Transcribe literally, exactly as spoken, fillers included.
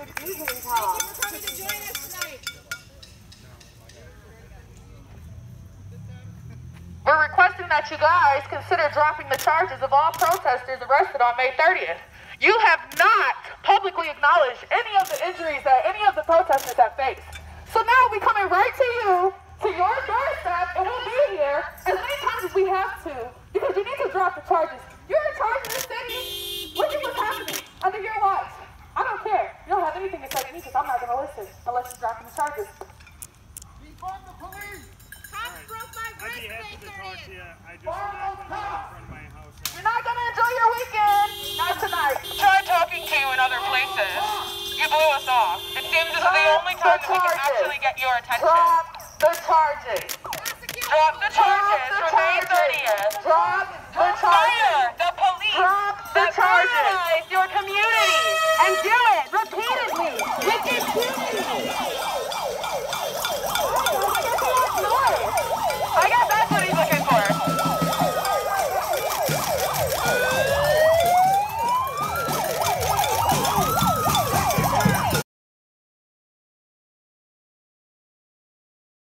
Thank you for coming to join us tonight. We're requesting that you guys consider dropping the charges of all protesters arrested on May thirtieth. You have not publicly acknowledged any of the injuries that any of the protesters have faced. So now we're coming right to you, to your doorstep, and we'll be here as many times as we have to, because you need to drop the charges. You're in charge of this city. Look at what's happening under your watch. I don't care. You don't have anything to say to me because I'm not going to listen unless you drop the charges. Report the police. Cops broke my wrist. I'd be happy to talk to you. I just not going to my house. You're not going to enjoy your weekend. Not tonight. Try talking to you in other places. You blew us off. It seems this is the only time that we can actually get your attention. Drop the charges. Drop the charges for May thirtieth. Drop the charges. Fire the police. Drop the charges. Your community. And do it repeatedly. With impunity.